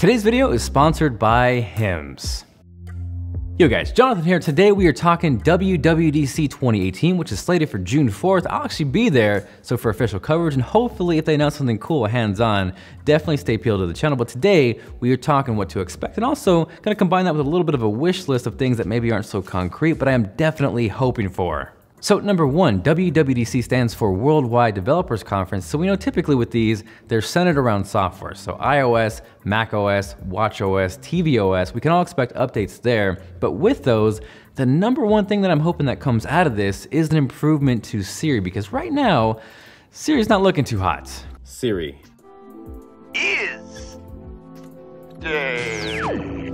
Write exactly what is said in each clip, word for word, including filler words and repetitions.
Today's video is sponsored by Hims. Yo guys, Jonathan here. Today we are talking W W D C twenty eighteen, which is slated for June fourth. I'll actually be there, so for official coverage, and hopefully if they announce something cool hands-on, definitely stay peeled to the channel. But today we are talking what to expect, and also gonna combine that with a little bit of a wish list of things that maybe aren't so concrete, but I am definitely hoping for. So number one, W W D C stands for Worldwide Developers Conference. So we know typically with these, they're centered around software. So iOS, macOS, watchOS, tvOS, we can all expect updates there. But with those, the number one thing that I'm hoping that comes out of this is an improvement to Siri, because right now, Siri's not looking too hot. Siri. Is dead.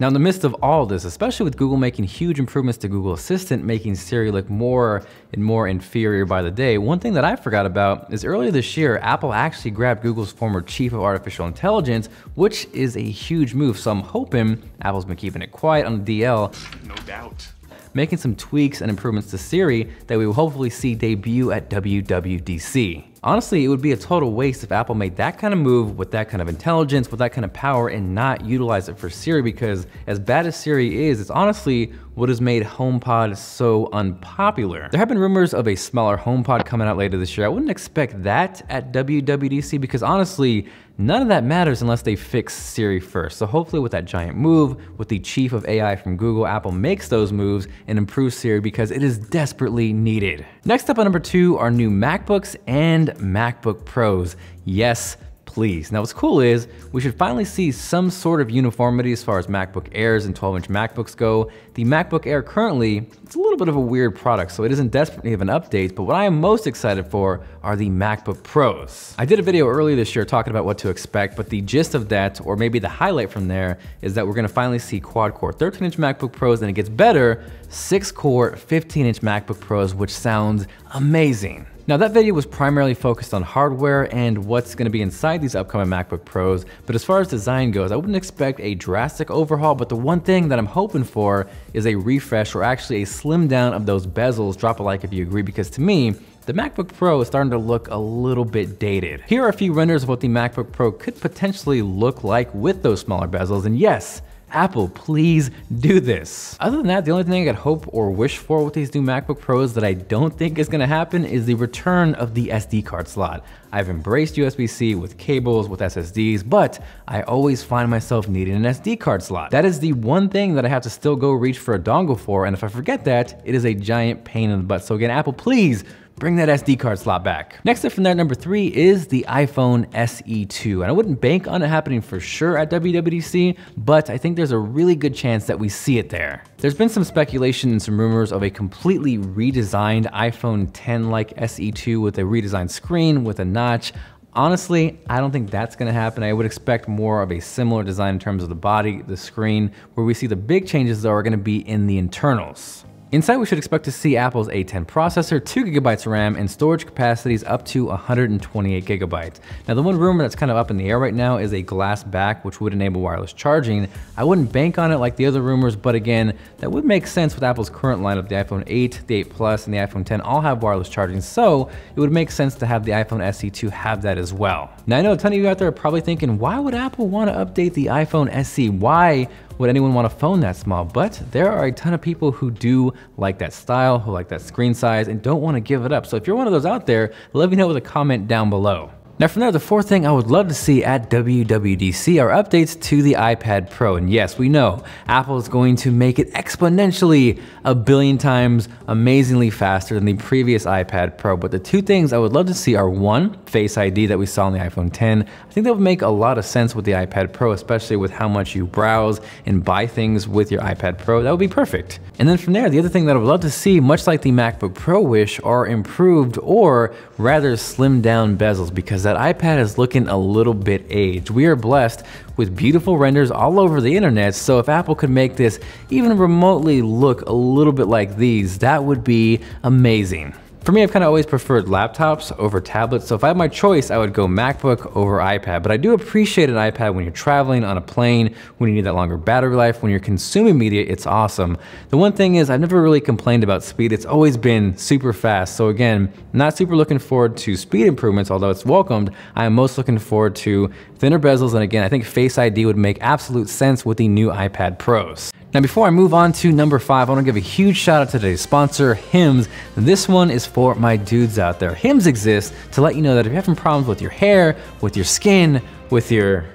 Now, in the midst of all this, especially with Google making huge improvements to Google Assistant, making Siri look more and more inferior by the day, one thing that I forgot about is earlier this year, Apple actually grabbed Google's former chief of artificial intelligence, which is a huge move. So I'm hoping Apple's been keeping it quiet on the D L. No doubt. Making some tweaks and improvements to Siri that we will hopefully see debut at W W D C. Honestly, it would be a total waste if Apple made that kind of move with that kind of intelligence, with that kind of power, and not utilize it for Siri, because as bad as Siri is, it's honestly what has made HomePod so unpopular. There have been rumors of a smaller HomePod coming out later this year. I wouldn't expect that at W W D C, because honestly, none of that matters unless they fix Siri first. So hopefully with that giant move, with the chief of A I from Google, Apple makes those moves and improves Siri, because it is desperately needed. Next up at number two are new MacBooks and MacBook Pros. Yes, please. Now what's cool is we should finally see some sort of uniformity as far as MacBook Airs and twelve inch MacBooks go. The MacBook Air currently, it's a little bit of a weird product, so it isn't desperately of an update, but what I am most excited for are the MacBook Pros. I did a video earlier this year talking about what to expect, but the gist of that, or maybe the highlight from there, is that we're gonna finally see quad core thirteen inch MacBook Pros, and it gets better, six core fifteen inch MacBook Pros, which sounds amazing. Now that video was primarily focused on hardware and what's gonna be inside these upcoming MacBook Pros, but as far as design goes, I wouldn't expect a drastic overhaul, but the one thing that I'm hoping for is a refresh, or actually a slim down of those bezels. Drop a like if you agree, because to me, the MacBook Pro is starting to look a little bit dated. Here are a few renders of what the MacBook Pro could potentially look like with those smaller bezels, and yes, Apple, please do this. Other than that, the only thing I could hope or wish for with these new MacBook Pros that I don't think is gonna happen is the return of the S D card slot. I've embraced U S B C with cables, with S S Ds, but I always find myself needing an S D card slot. That is the one thing that I have to still go reach for a dongle for, and if I forget that, it is a giant pain in the butt. So again, Apple, please, bring that S D card slot back. Next up from there, number three is the iPhone S E two. And I wouldn't bank on it happening for sure at W W D C, but I think there's a really good chance that we see it there. There's been some speculation and some rumors of a completely redesigned iPhone ten-like S E two with a redesigned screen, with a notch. Honestly, I don't think that's gonna happen. I would expect more of a similar design in terms of the body, the screen. Where we see the big changes though are gonna be in the internals. Inside, we should expect to see Apple's A ten processor, two gigabytes of RAM, and storage capacities up to one hundred twenty-eight gigabytes. Now, the one rumor that's kind of up in the air right now is a glass back, which would enable wireless charging. I wouldn't bank on it like the other rumors, but again, that would make sense with Apple's current lineup. The iPhone eight, the eight Plus, and the iPhone ten all have wireless charging, so it would make sense to have the iPhone S E two have that as well. Now, I know a ton of you out there are probably thinking, why would Apple want to update the iPhone S E? Why would anyone want a phone that small? But there are a ton of people who do like that style, who like that screen size, and don't want to give it up. So if you're one of those out there, let me know with a comment down below. Now from there, the fourth thing I would love to see at W W D C are updates to the iPad Pro. And yes, we know Apple is going to make it exponentially a billion times amazingly faster than the previous iPad Pro. But the two things I would love to see are one, Face I D that we saw on the iPhone ten. I think that would make a lot of sense with the iPad Pro, especially with how much you browse and buy things with your iPad Pro. That would be perfect. And then from there, the other thing that I would love to see, much like the MacBook Pro wish, are improved or rather slimmed down bezels, because that iPad is looking a little bit aged. We are blessed with beautiful renders all over the internet, so if Apple could make this even remotely look a little bit like these, that would be amazing. For me, I've kind of always preferred laptops over tablets, so if I had my choice, I would go MacBook over iPad, but I do appreciate an iPad when you're traveling on a plane, when you need that longer battery life, when you're consuming media, it's awesome. The one thing is I've never really complained about speed. It's always been super fast. So again, not super looking forward to speed improvements, although it's welcomed. I am most looking forward to thinner bezels. And again, I think Face I D would make absolute sense with the new iPad Pros. Now, before I move on to number five, I wanna give a huge shout out to today's sponsor, Hims. This one is for my dudes out there. Hims exists to let you know that if you're having problems with your hair, with your skin, with your,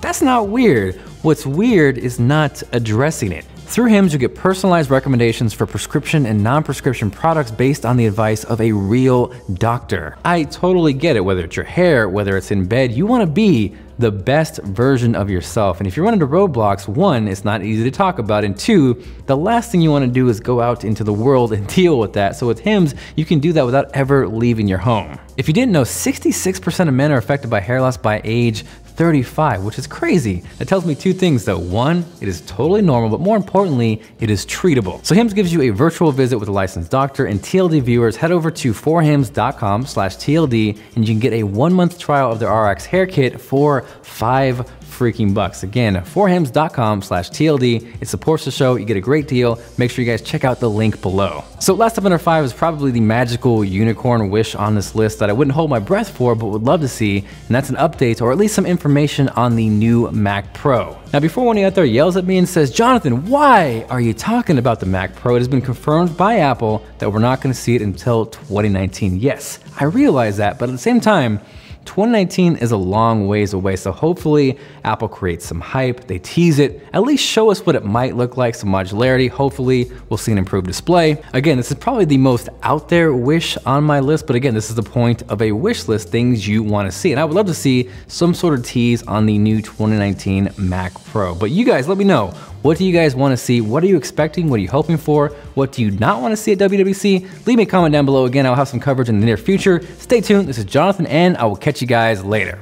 that's not weird. What's weird is not addressing it. Through Hims, you get personalized recommendations for prescription and non-prescription products based on the advice of a real doctor. I totally get it, whether it's your hair, whether it's in bed, you wanna be the best version of yourself. And if you're running into roadblocks, one, it's not easy to talk about, and two, the last thing you wanna do is go out into the world and deal with that. So with Hims, you can do that without ever leaving your home. If you didn't know, sixty-six percent of men are affected by hair loss by age thirty-five, which is crazy. That tells me two things though. One, it is totally normal, but more importantly, it is treatable. So Hims gives you a virtual visit with a licensed doctor, and T L D viewers, head over to for hims dot com slash T L D and you can get a one month trial of their R X Hair Kit for five freaking bucks. Again, for hims dot com slash T L D. It supports the show, you get a great deal. Make sure you guys check out the link below. So last up under five is probably the magical unicorn wish on this list that I wouldn't hold my breath for, but would love to see, and that's an update or at least some information on the new Mac Pro. Now, before one of you out there yells at me and says, Jonathan, why are you talking about the Mac Pro? It has been confirmed by Apple that we're not gonna see it until twenty nineteen. Yes, I realize that, but at the same time, twenty nineteen is a long ways away, so hopefully Apple creates some hype, they tease it, at least show us what it might look like, some modularity, hopefully we'll see an improved display. Again, this is probably the most out there wish on my list, but again, this is the point of a wish list, things you wanna see, and I would love to see some sort of tease on the new twenty nineteen Mac Pro. But you guys, let me know, what do you guys wanna see? What are you expecting? What are you hoping for? What do you not wanna see at W W D C? Leave me a comment down below. Again, I'll have some coverage in the near future. Stay tuned, this is Jonathan, and I will catch you guys later.